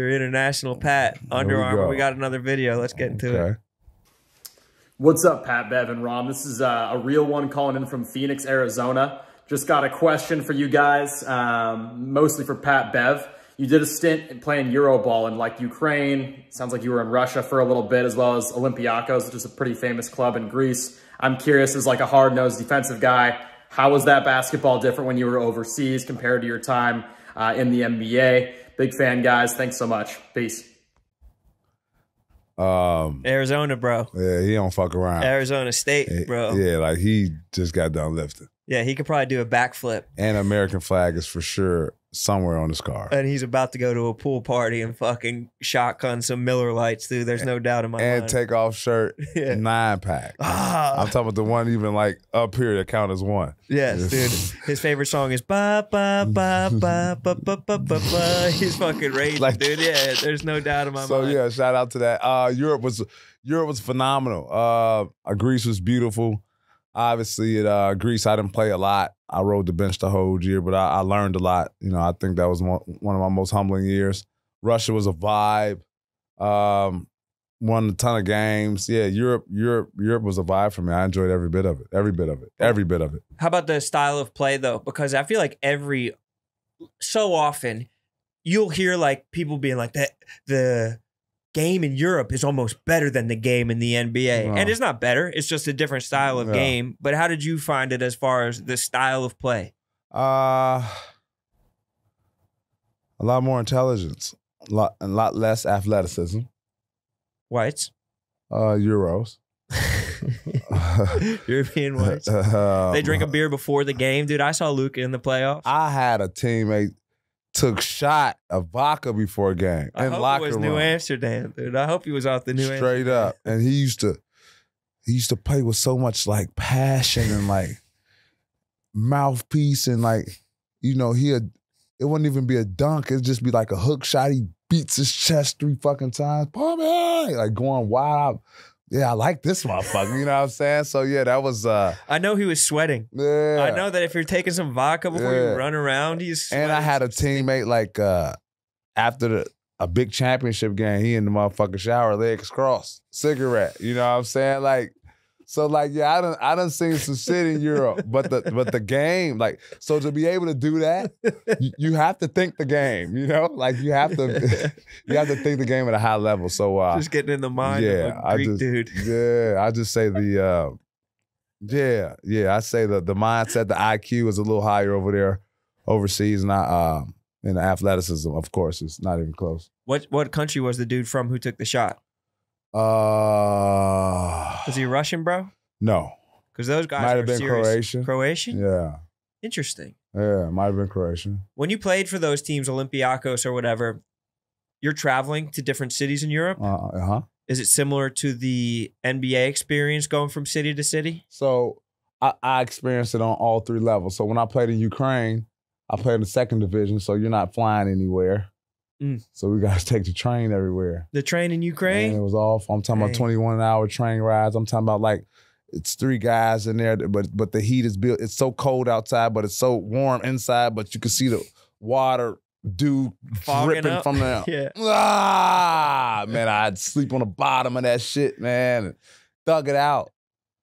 Your international Pat Underarm. We got another video. Let's get into it. What's up, Pat, Bev, and Rom? This is a real one calling in from Phoenix, Arizona. Just got a question for you guys, mostly for Pat, Bev. You did a stint playing Euroball in like Ukraine. Sounds like you were in Russia for a little bit, as well as Olympiacos, which is a pretty famous club in Greece. I'm curious, as like a hard-nosed defensive guy, how was that basketball different when you were overseas compared to your time in the NBA? Big fan, guys. Thanks so much. Peace. Arizona, bro. Yeah, he don't fuck around. Arizona State, bro. Yeah, like he just got done lifting. Yeah, he could probably do a backflip. And American flag is for sure somewhere on his car. And he's about to go to a pool party and fucking shotgun some Miller Lights, dude. There's no doubt in my mind. And take off shirt, 9-pack. I'm talking about the one even like up here that count as one. Yes, dude. His favorite song is ba ba ba ba ba ba ba ba. He's fucking raging, like, dude. Yeah, there's no doubt in my mind. So yeah, shout out to that. Europe was phenomenal. Greece was beautiful. Obviously, at Greece, I didn't play a lot. I rode the bench the whole year, but I learned a lot. You know, I think that was one of my most humbling years. Russia was a vibe. Won a ton of games. Yeah, Europe was a vibe for me. I enjoyed every bit of it. Every bit of it. How about the style of play, though? Because I feel like every so often you'll hear like people being like that the game in Europe is almost better than the game in the NBA. And it's not better. It's just a different style of game. But how did you find it as far as the style of play? A lot more intelligence. A lot less athleticism. Whites? Euros. European whites. They drink a beer before the game. Dude, I saw Luka in the playoffs. I had a teammate took shot of vodka before a game. I hope it was New Amsterdam, dude. I hope he was off the New Amsterdam. Straight up. And he used to play with so much like passion and like mouthpiece and like, you know, it wouldn't even be a dunk. It'd just be like a hook shot. He beats his chest 3 fucking times. Like going wild. Yeah, I like this motherfucker. You know what I'm saying? So yeah, that was I know he was sweating. Yeah. I know that if you're taking some vodka before you run around, he's sweating. And I had a teammate like after a big championship game, he in the motherfucking shower, legs crossed, cigarette. You know what I'm saying? Like, so like yeah, I done seen some shit in Europe, but the game, like, so to be able to do that, you have to think the game, you know? Like you have to think the game at a high level. So just getting in the mind of a Greek dude. Yeah, I just say the I say the mindset, the IQ is a little higher over there overseas, and and the athleticism, of course, is not even close. What country was the dude from who took the shot? Was he Russian, bro? No, because those guys might have been serious. Croatian. Croatian, yeah. Interesting. Yeah, might have been Croatian. When you played for those teams, Olympiacos or whatever, you're traveling to different cities in Europe. Is it similar to the NBA experience, going from city to city? So I experienced it on all 3 levels. So when I played in Ukraine, I played in the 2nd division, so you're not flying anywhere. So we got to take the train everywhere. The train in Ukraine? Man, it was awful. I'm talking about 21-hour train rides. I'm talking about like it's 3 guys in there, but the heat is built. It's so cold outside, but it's so warm inside, but you can see the water dew dripping up from the man, I'd sleep on the bottom of that shit, man. And thug it out.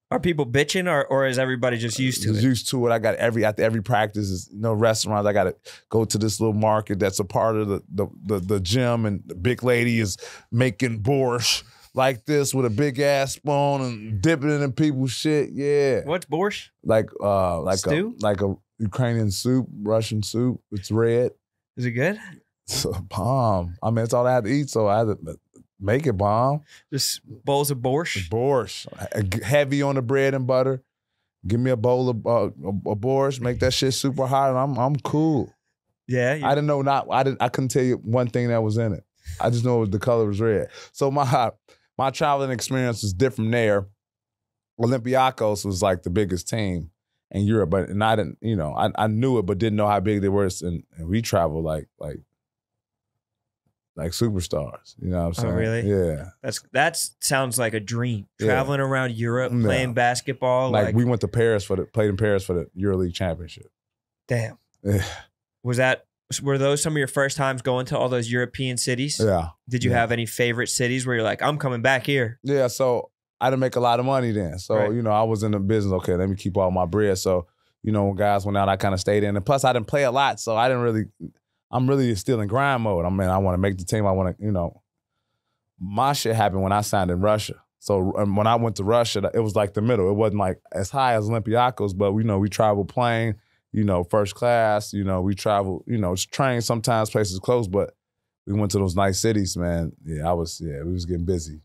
Are people bitching, or is everybody just used to it? Used to it. I got after every practice is no restaurants. I got to go to this little market that's a part of the gym, and the big lady is making borscht like this with a big ass spoon and dipping it in people's shit. Yeah. What's borscht? Like stew? Like a Ukrainian soup, Russian soup. It's red. Is it good? It's a bomb. I mean, it's all I had to eat, so I had to make it bomb. Just bowls of borscht. Borscht, heavy on the bread and butter. Give me a bowl of a borscht. Make that shit super hot, and I'm cool. Yeah, I didn't know I couldn't tell you one thing that was in it. I just know the color was red. So my traveling experience was different there. Olympiacos was like the biggest team in Europe, and I didn't, you know, I knew it, but didn't know how big they were. And we traveled like superstars, you know what I'm saying? Oh, really? Yeah. That sounds like a dream. Traveling around Europe, playing basketball. Like we went to Paris played in Paris for the EuroLeague championship. Damn. Yeah. Was that Were those some of your first times going to all those European cities? Yeah. Did you have any favorite cities where you're like, I'm coming back here? Yeah, so I didn't make a lot of money then. So, you know, I was in the business, okay, let me keep all my bread. So, you know, when guys went out, I kind of stayed in. And plus, I didn't play a lot, so I didn't really, I'm really still in grind mode. I mean, I want to make the team. I want to, you know. My shit happened when I signed in Russia. So when I went to Russia, it was like the middle. It wasn't like as high as Olympiacos, but, you know, we traveled plane, you know, first class, you know, we traveled, you know, train sometimes, places close, but we went to those nice cities, man. Yeah, I was, yeah, we was getting busy.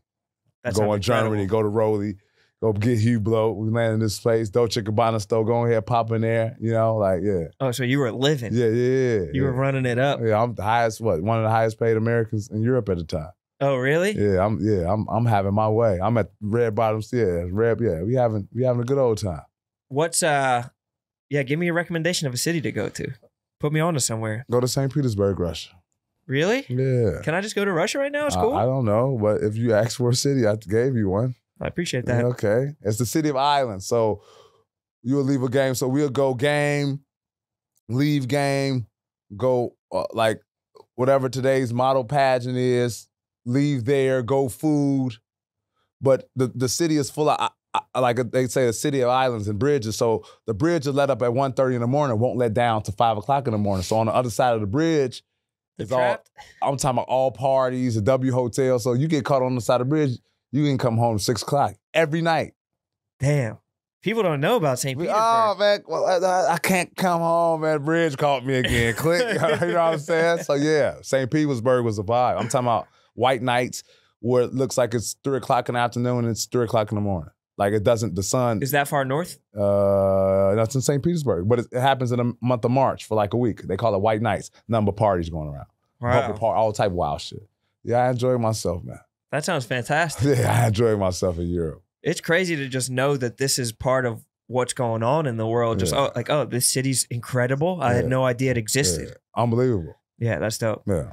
That's go in Germany, go to Rowley, go get Hublot. We landed in this place, Dolce & Gabbana store, go in here, pop in there, you know, like, yeah. Oh, so you were living. Yeah, yeah, yeah. You were running it up. Yeah, I'm the highest, what, one of the highest paid Americans in Europe at the time. Oh, really? Yeah, I'm having my way. I'm at Red Bottoms, we having a good old time. What's, yeah, give me a recommendation of a city to go to. Put me on to somewhere. Go to St. Petersburg, Russia. Really? Yeah. Can I just go to Russia right now? It's cool. I don't know, but if you asked for a city, I gave you one. I appreciate that. Okay. It's the city of islands. So you'll leave a game. So we'll go game, leave game, go like whatever today's model pageant is, leave there, go food. But the city is full of, like they say, the city of islands and bridges. So the bridge is let up at 1:30 in the morning, won't let down to 5 o'clock in the morning. So on the other side of the bridge, it's all, I'm talking about all parties, the W Hotel. So you get caught on the side of the bridge, you can come home 6 o'clock every night. Damn. People don't know about St. Petersburg. Oh, man. Well, I can't come home, man. Bridge caught me again. Click. You know what I'm saying? So, yeah, St. Petersburg was a vibe. I'm talking about white nights where it looks like it's 3 o'clock in the afternoon and it's 3 o'clock in the morning. Like it doesn't, the sun. Is that far north? That's in St. Petersburg. But it happens in the month of March for like a week. They call it white nights. Number of parties going around. Wow. All type of wild shit. Yeah, I enjoy myself, man. That sounds fantastic. Yeah, I enjoy myself in Europe. It's crazy to just know that this is part of what's going on in the world. Just oh, like, oh, this city's incredible. I had no idea it existed. Yeah. Unbelievable. Yeah, that's dope. Yeah.